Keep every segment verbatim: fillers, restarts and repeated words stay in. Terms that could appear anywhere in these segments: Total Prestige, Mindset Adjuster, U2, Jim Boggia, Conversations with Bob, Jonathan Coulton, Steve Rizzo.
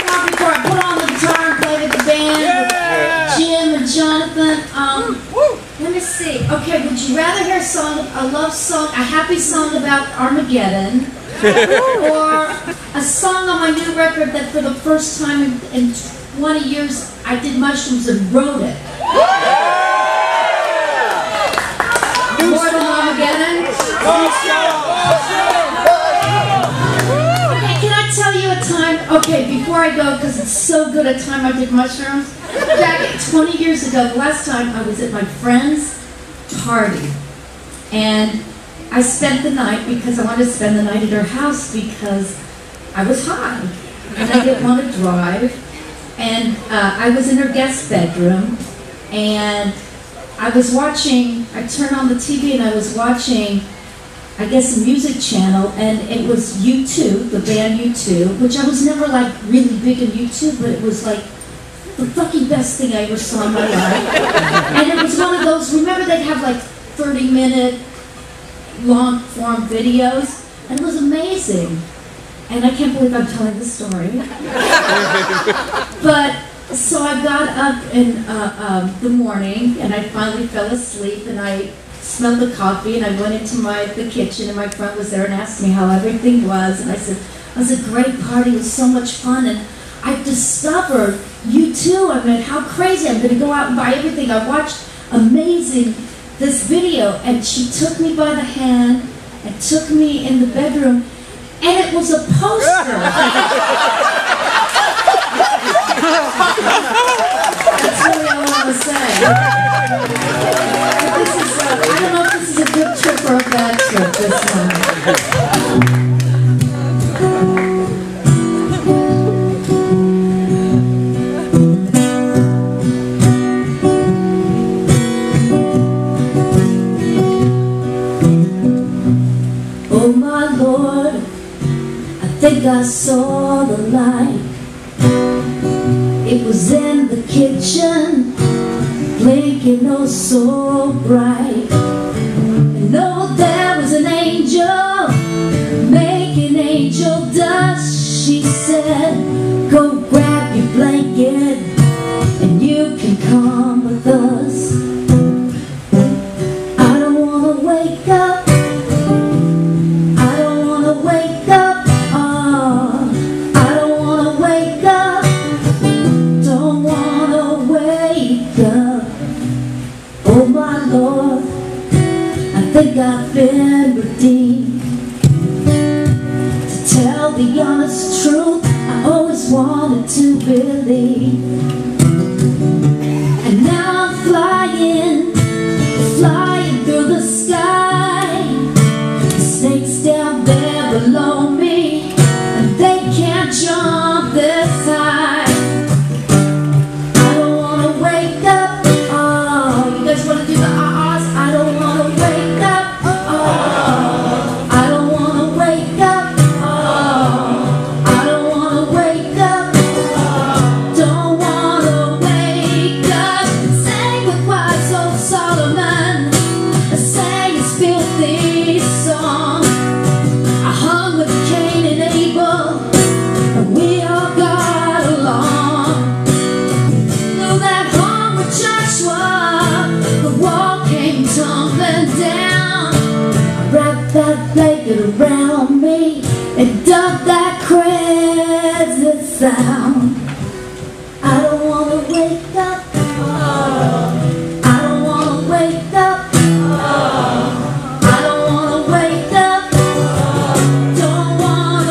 come up before I put on the guitar and play with the band. Yeah. With Jim and Jonathan. Um, woo, woo. Let me see. Okay, would you rather hear a song, a love song, a happy song about Armageddon, or a song on my new record that for the first time in, in twenty years I did mushrooms and wrote it? Yeah. More than Armageddon? Yeah. Tell you a time, okay, before I go, because it's so good a time I did mushrooms. Back twenty years ago, the last time I was at my friend's party, and I spent the night because I wanted to spend the night at her house because I was high and I didn't want to drive, and uh, I was in her guest bedroom, and I was watching, I turned on the T V and I was watching, I guess, a music channel, and it was U two, the band U two, which I was never like really big in U two, but it was like the fucking best thing I ever saw in my life. And it was one of those, remember they'd have like thirty minute long form videos, and it was amazing. And I can't believe I'm telling this story. But so I got up in uh, um, the morning, and I finally fell asleep, and I smelled the coffee, and I went into my the kitchen, and my friend was there and asked me how everything was, and I said, it was a great party, it was so much fun, and I've discovered U two. I mean, how crazy, I'm going to go out and buy everything. I watched amazing, this video, and she took me by the hand and took me in the bedroom, and it was a poster. That's really all I want to say. I don't know if this is a good trip or a bad trip this time. Oh my Lord, I think I saw the light. It was in the kitchen, blinking oh so bright. No, there was an angel making angel dust. She said, go grab your blanket and you can come with us. I don't want to wake up, I don't want to wake up, oh, I don't want to wake up, don't want to wake up. Oh my Lord, I think I've been redeemed. To tell the honest truth, I always wanted to believe. And now I'm flying, flying through the sky. The snakes down there below me, and they can't jump this high. I don't want to wake up, oh, you guys want to do the ah-ahs? I don't want to wake up. Around me and dump that crazy sound. I don't want to wake up, oh. I don't want to wake up, oh. I don't want to wake up, oh. Don't want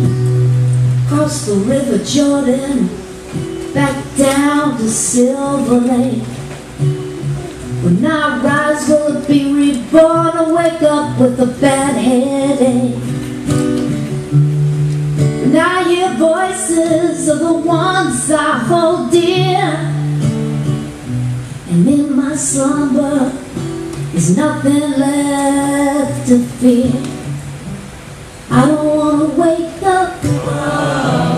to wake up. Cross the river Jordan, back down to Silver Lake. When I rise, will it be reborn or wake up with a bad headache? When I hear voices of the ones I hold dear, and in my slumber there's nothing left to fear. I don't want to wake up.